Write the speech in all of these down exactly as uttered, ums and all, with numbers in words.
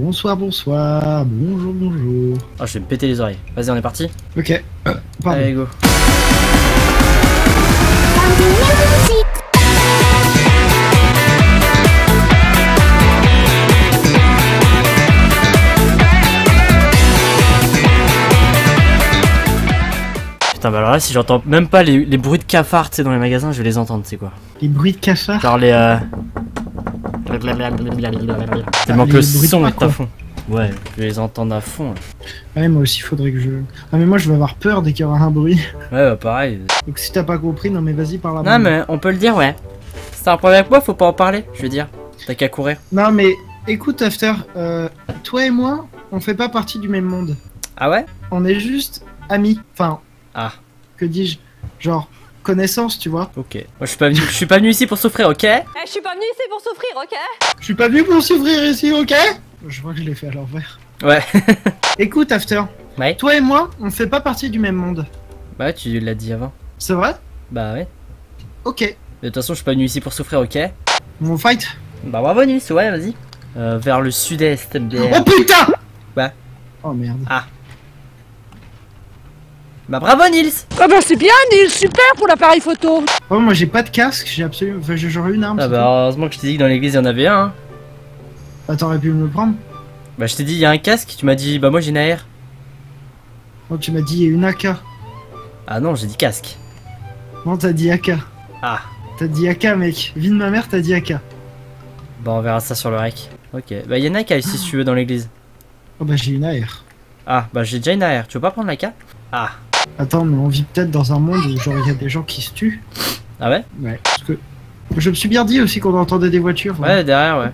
Bonsoir, bonsoir, bonjour, bonjour. Ah, oh, je vais me péter les oreilles. Vas-y, on est parti. Ok, euh, pardon. Allez, go. Putain, bah alors là, si j'entends même pas les, les bruits de cafards, tu sais, dans les magasins, je vais les entendre, tu sais quoi. Les bruits de cafards? Genre les... Euh... Tellement que le son est à fond. Ouais, je vais les entendre à fond. Ouais, moi aussi, faudrait que je... Ah mais moi, je vais avoir peur dès qu'il y aura un bruit. Ouais, bah pareil. Donc si t'as pas compris, non mais vas-y, par là. Non mais on peut le dire, ouais. Si t'as un problème avec moi, faut pas en parler, je veux dire. T'as qu'à courir. Non mais, écoute After, euh, toi et moi, on fait pas partie du même monde. Ah ouais? On est juste amis, enfin... Ah. Que dis-je? Genre, connaissance, tu vois. Ok. Moi, je suis pas venu, je suis pas venu ici pour souffrir, ok? Eh, je suis pas venu ici pour souffrir, ok? Je suis pas venu pour souffrir ici, ok? Je vois que je l'ai fait à l'envers. Ouais. Écoute, After. Ouais. Toi et moi, on fait pas partie du même monde. Bah, tu l'as dit avant. C'est vrai? Bah, ouais. Ok. De toute façon, je suis pas venu ici pour souffrir, ok? On fight? Bah, bravo, Nils, ouais, vas-y. Euh, vers le sud-est, M D R. Oh putain! Ouais. Oh merde. Ah. Bah bravo Nils. Ah bah c'est bien Nils, super pour l'appareil photo. Oh moi j'ai pas de casque, j'ai absolument... Enfin j'aurais une arme. Ah bah heureusement que je t'ai dit que dans l'église il y en avait un. Hein. Bah t'aurais pu me le prendre. Bah je t'ai dit il y a un casque, tu m'as dit bah moi j'ai une A R. Oh tu m'as dit il y a une A K. Ah non j'ai dit casque. Non t'as dit A K. Ah. T'as dit A K mec, vie de ma mère t'as dit A K. Bah on verra ça sur le rec. Ok, bah il y a une A K ici ah. Si tu veux dans l'église. Oh bah j'ai une A R. Ah bah j'ai déjà une A R, tu veux pas prendre l'A K? Ah. Attends, mais on vit peut-être dans un monde où genre il y a des gens qui se tuent. Ah ouais? Ouais. Parce que je me suis bien dit aussi qu'on entendait des voitures. Ouais, hein. Derrière, ouais.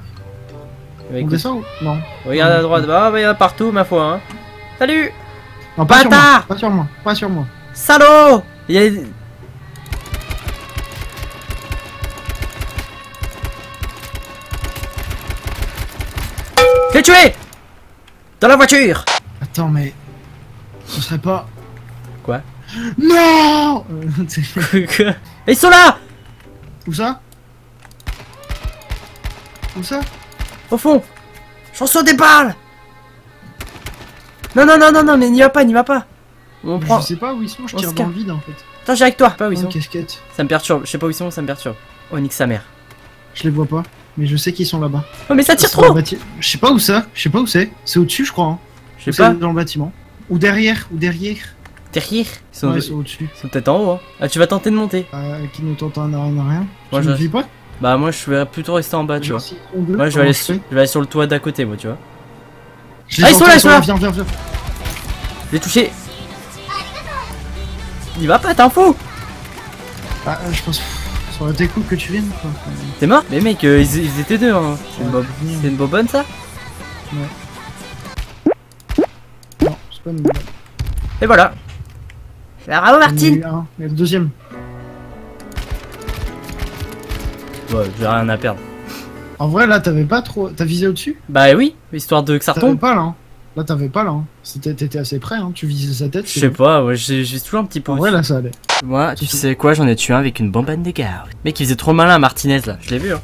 On écoute. Descend ou non? Regarde à droite, bah il y en a partout, ma foi. Hein. Salut! Non, pas sur moi, pas sur moi, pas sur moi. Salaud! Il y a... Fais tuer! Dans la voiture! Attends, mais... On serait pas... Quoi? Non! Ils sont là! Où ça? Où ça? Au fond! J'en sors des balles! Non, non, non, non, non, mais n'y va pas, n'y va pas! On prend... Je sais pas où ils sont, je tire dans le vide en fait. Attends, j'ai avec toi! Pas où ils sont. Casquette. Ça me perturbe, je sais pas où ils sont, ça me perturbe. Oh, nique sa mère. Je les vois pas, mais je sais qu'ils sont là-bas. Oh, mais ça tire trop! Je sais pas où ça, je sais pas où c'est. C'est au-dessus, je crois. Hein. Je sais pas. Dans le bâtiment. Ou derrière, ou derrière. Derrière, ils sont, ouais, de... sont au-dessus. Ils sont peut-être en haut. Hein. Ah, tu vas tenter de monter. Euh, qui ne tente en rien. Moi, tu je ne vis pas. Bah, moi, je vais plutôt rester en bas, tu vois. Moi, je vais, aller sur... je vais aller sur le toit d'à côté, moi, tu vois. Ah, ils sont là, ils sont là. Viens, viens, viens. Je l'ai touché. Il va pas, t'es un fou. Ah, je pense. Ça aurait été cool que tu viennes, quoi. T'es mort? Mais mec, euh, ils... ils étaient deux, hein. C'est ouais, une, bob... une bobonne, ça? Ouais. Non, c'est pas une bobonne. Et voilà. Bravo Martine! Mais le deuxième. Ouais, j'ai rien à perdre. En vrai, là, t'avais pas trop. T'as visé au-dessus? Bah oui, histoire de que ça retombe. T'avais pas là. Hein. Là, t'avais pas là. Hein. T'étais assez près, hein. Tu visais sa tête. Je sais pas, ouais, j'ai toujours un petit peu. En vrai, là, ça allait. Moi, tu sais quoi, j'en ai tué un avec une bombe à dégâts. Mec, il faisait trop malin à Martinez là. Je l'ai vu, hein.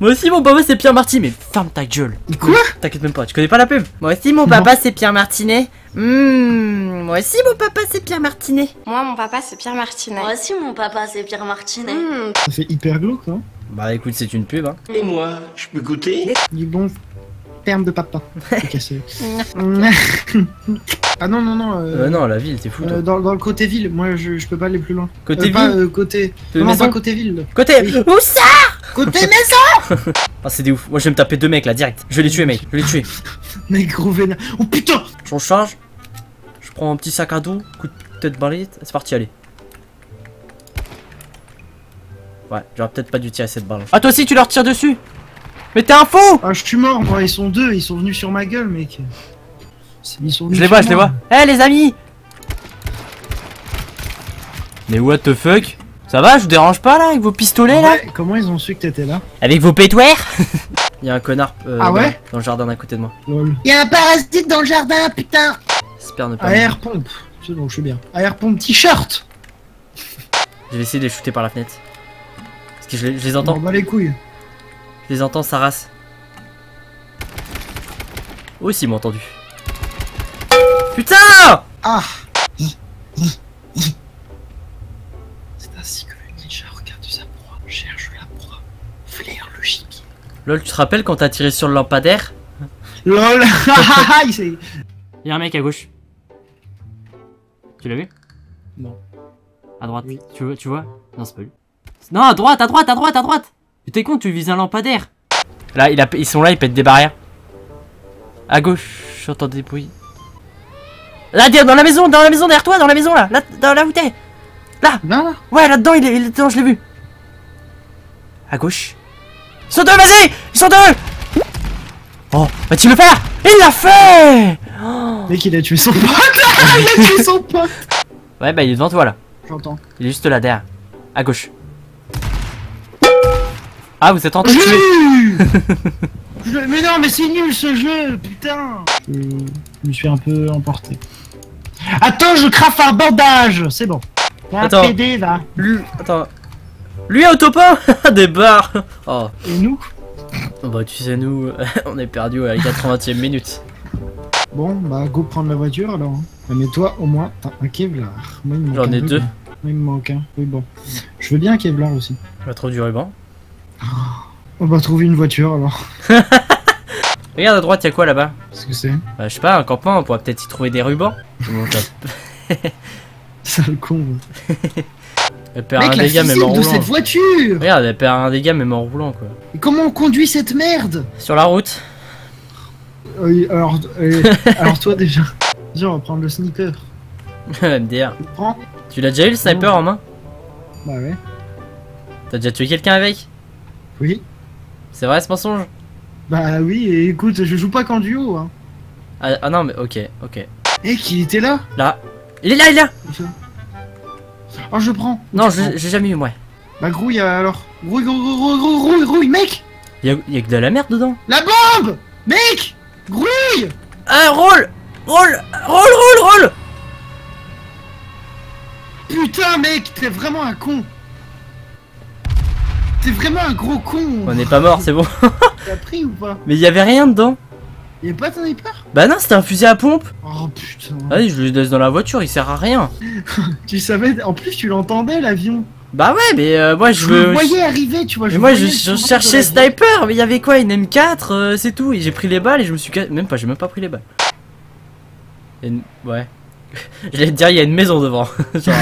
Moi aussi, mon papa, c'est Pierre Martinet. Mais ferme ta gueule. Quoi? T'inquiète même pas, tu connais pas la pub. Moi aussi, mon papa, c'est Pierre Martinet. Mmh, moi aussi, mon papa, c'est Pierre Martinet. Moi, mon papa, c'est Pierre Martinet. Moi aussi, mon papa, c'est Pierre Martinet. Mmh. Ça fait hyper glauque, non? Bah écoute, c'est une pub, hein. Et moi, je peux goûter? Du bon terme de papa. Cassé. Ah non, non, non. Euh, euh, non, la ville, t'es fou. Euh, dans, dans le côté ville, moi, je, je peux pas aller plus loin. Côté euh, ville pas, euh, côté... Non, maison pas côté ville. Côté... Oui. Où ça? Côté maison. Ah, c'est des ouf. Moi, je vais me taper deux mecs là, direct. Je vais les tuer, mec. Je vais les tuer. Mec, gros vénère. Oh putain! J'en charge. Je prends un petit sac à dos. Coup de tête baliste. C'est parti, allez. Ouais, j'aurais peut-être pas dû tirer cette balle. Ah, toi aussi, tu leur tires dessus? Mais t'es un fou! Ah, je suis mort, moi. Ils sont deux. Ils sont venus sur ma gueule, mec. Ils sont je les vois, je les vois. Eh, hey, les amis! Mais what the fuck? Ça va, je vous dérange pas là avec vos pistolets là? Comment ils ont su que t'étais là? Avec vos pétouères? Il y a un connard euh, ah ouais dans, dans le jardin d'à côté de moi. Lol. Il y a un parasite dans le jardin, putain. J'espère ne pas. A R pompe. C'est bon, je suis bien. A R pompe t-shirt. Je vais essayer de les shooter par la fenêtre. Parce que je les, je les entends. On bat les couilles. Je les entends, ça race. Aussi m'ont entendu. Putain! Ah! C'est ainsi que le ninja regarde sa proie, cherche la proie, flaire le gibier. Lol, tu te rappelles quand t'as tiré sur le lampadaire? Lol! Il y a un mec à gauche. Tu l'as vu? Non. À droite. Oui. Tu vois, tu vois? Non, c'est pas lui. Non, à droite, à droite, à droite, à droite! Tu t'es con, tu vises un lampadaire! Là, il a... ils sont là, ils pètent des barrières. À gauche, j'entends des bruits. Là, dans la maison, dans la maison, derrière toi, dans la maison là, là, dans, là où t'es. Là, non. Ouais, là-dedans, il est, il est dedans, je l'ai vu. À gauche. Ils sont deux, vas-y. Ils sont deux. Oh, va-t-il le faire? Il l'a fait. Oh. Mec, il a tué son pote. Il a tué son pote. Ouais, bah il est devant toi là. J'entends. Il est juste là derrière. À gauche. Ah, vous êtes en train de tuer. Je... Mais non, mais c'est nul ce jeu, putain. Je... je me suis un peu emporté. Attends, je craffe un bandage. C'est bon. Va Attends. Pédé, va. Lui... Attends. Lui au topin. Des barres. Oh. Et nous? Bah tu sais, nous, on est perdus à la quatre-vingtième minute. Bon, bah go prendre la voiture alors. Mais toi, au moins, t'as un Kevlar. J'en ai deux. Moi, il me manque un. Oui, bon. Je veux bien un Kevlar aussi. Pas trop du ruban. Oh. On va trouver une voiture alors. Regarde à droite, y'a quoi là-bas? Qu'est-ce que c'est? Bah, je sais pas, un campement, on pourra peut-être y trouver des rubans. Sale con. Elle perd un dégât même en roulant. Mec, la physique de cette voiture! Regarde, elle perd un dégât même en roulant quoi. Et comment on conduit cette merde? Sur la route. Oui, alors, euh, alors toi déjà. Déjà, on va prendre le sniper. M D R. Tu prends? Tu l'as déjà eu le sniper en main? Bah ouais. T'as déjà tué quelqu'un avec? Oui. C'est vrai ce mensonge? Bah oui, et écoute, je joue pas qu'en duo hein. Ah, ah non mais ok, ok. Eh, qui était là? Là. Il est là, il est là. Oh, je prends. Non, j'ai jamais eu moi. Bah grouille alors. Grouille, grouille, grouille, grouille, grouille, mec. Y'a y a que de la merde dedans. La bombe. Mec. Grouille. Ah, roule. Roule, roule, roule, roule. Putain mec, t'es vraiment un con. T'es vraiment un gros con! On n'est pas mort, c'est bon! T'as pris ou pas? Mais y'avait rien dedans! Y'avait pas ton sniper? Bah non, c'était un fusil à pompe! Oh putain! Allez, je le laisse dans la voiture, il sert à rien! Tu savais, en plus tu l'entendais l'avion! Bah ouais, mais euh, moi je. Je le voyais arriver, tu vois! Je mais moi je, je cherchais sniper, mais y'avait quoi? Une M quatre, euh, c'est tout! Et j'ai pris les balles et je me suis. Même pas, j'ai même pas pris les balles! Une... Ouais. J'allais te dire, il y a une maison devant. Genre...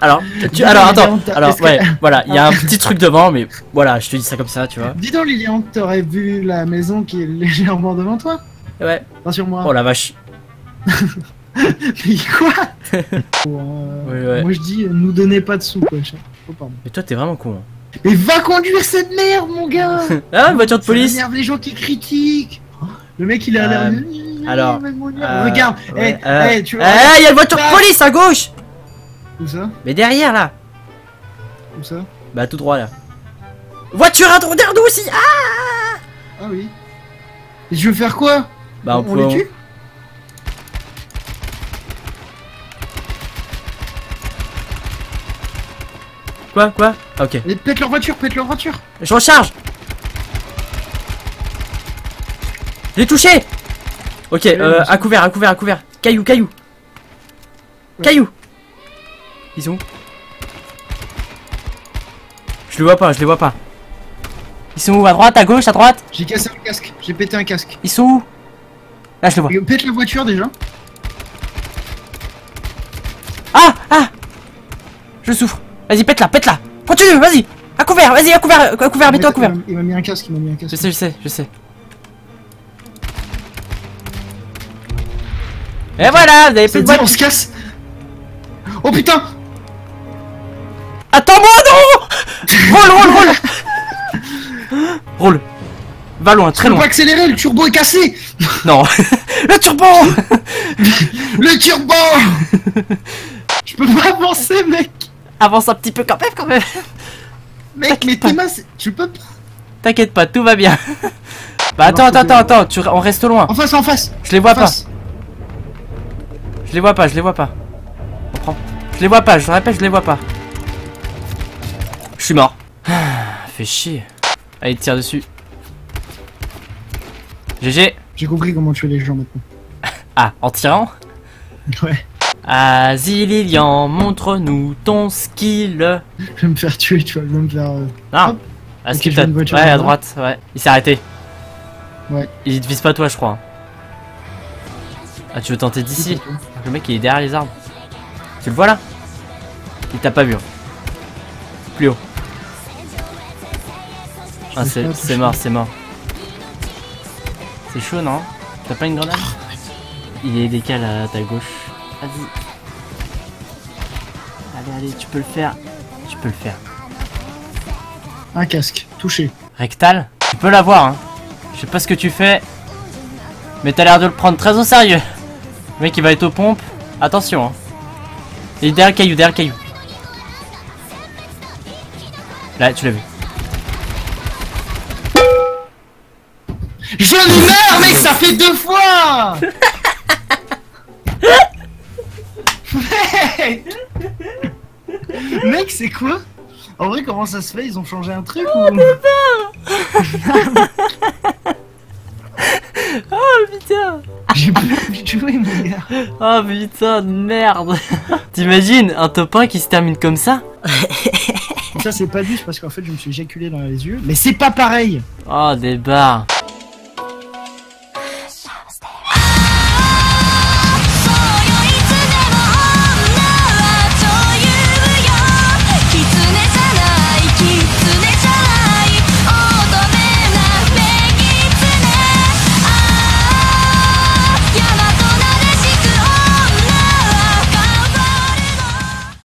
Alors, tu... alors attends, alors ouais, voilà, il y a un petit truc devant, mais voilà, je te dis ça comme ça, tu vois. Dis donc, Lilian, t'aurais vu la maison qui est légèrement devant toi? Ouais. Pas sur moi. Oh la vache. Mais quoi? Pour, euh... oui, ouais. Moi je dis, nous donnez pas de sous, quoi. Oh, pardon. Mais toi, t'es vraiment con. Hein. Mais va conduire cette merde, mon gars. Ah, voiture de police. Ça énerve les gens qui critiquent. Le mec, il a euh... l'air. Alors, euh, regarde, ouais, hey, euh, hey, tu vois, euh, il y a une voiture de police à gauche. Où ça? Mais derrière là. Où ça? Bah tout droit là. Voiture à droite derrière nous aussi. Ah, ah oui. Et je veux faire quoi? Bah on, on, peut, on les tue on... Quoi quoi? Ah, ok. Et pète leur voiture, pète leur voiture. Je recharge. J'ai touché. Ok, euh, à couvert, à couvert, à couvert. Caillou, caillou. Ouais. Caillou. Ils sont où? Je les vois pas, je les vois pas. Ils sont où? À droite, à gauche, à droite? J'ai cassé un casque, j'ai pété un casque. Ils sont où? Là, je les vois. Ils pètent la voiture déjà. Ah, ah. Je souffre. Vas-y, pète-la, pète-la. Continue, vas-y. À couvert, vas-y, à couvert, à couvert, mets-toi à couvert. Il m'a mis un casque, il m'a mis un casque. Je sais, je sais, je sais. Et voilà, vous avez plus de balles. On se casse. Oh putain. Attends-moi, non. Roule, roule, roule. Roule. Va loin, très loin. On va accélérer, le turbo est cassé. Non. Le turbo. Le turbo. Je peux pas avancer, mec. Avance un petit peu quand même, quand même. Mec, mais Thomas, tu peux pas. T'inquiète pas, tout va bien. Bah attends, attends, attends, attends, tu... on reste loin. En face, en face. Je les vois pas. Je les vois pas, je les vois pas. On prend. Je les vois pas, je te rappelle, je les vois pas. Je suis mort. Ah, fais chier. Allez, tire dessus. G G. J'ai compris comment tuer les gens maintenant. Ah, en tirant? Ouais. Vas-y Lilian, montre-nous ton skill. Je vais me faire tuer, tu vas me faire... Euh... Non. Ah, okay, je voiture, ouais, à droite, ouais. Il s'est arrêté. Ouais. Il te vise pas toi, je crois. Ah, tu veux tenter d'ici? Le mec, il est derrière les arbres. Tu le vois là? Il t'a pas vu. Plus haut. Ah, c'est mort, c'est mort. C'est chaud, non? T'as pas une grenade? Il est décalé à ta gauche. Vas-y. Allez, allez, tu peux le faire. Tu peux le faire. Un casque, touché. Rectal? Tu peux l'avoir, hein. Je sais pas ce que tu fais. Mais t'as l'air de le prendre très au sérieux. Le mec, il va être aux pompes. Attention, hein. Il est derrière le caillou, derrière le caillou. Là, tu l'as vu. Je meurs, mec, ça fait deux fois. Mec, mec, c'est quoi? En vrai, comment ça se fait? Ils ont changé un truc? Oh, ou... pas. Oh putain. J'ai plus envie de jouer, mon gars. Oh putain de merde. T'imagines un top un qui se termine comme ça? Ça, c'est pas juste parce qu'en fait, je me suis éjaculé dans les yeux. Mais c'est pas pareil. Oh, des barres.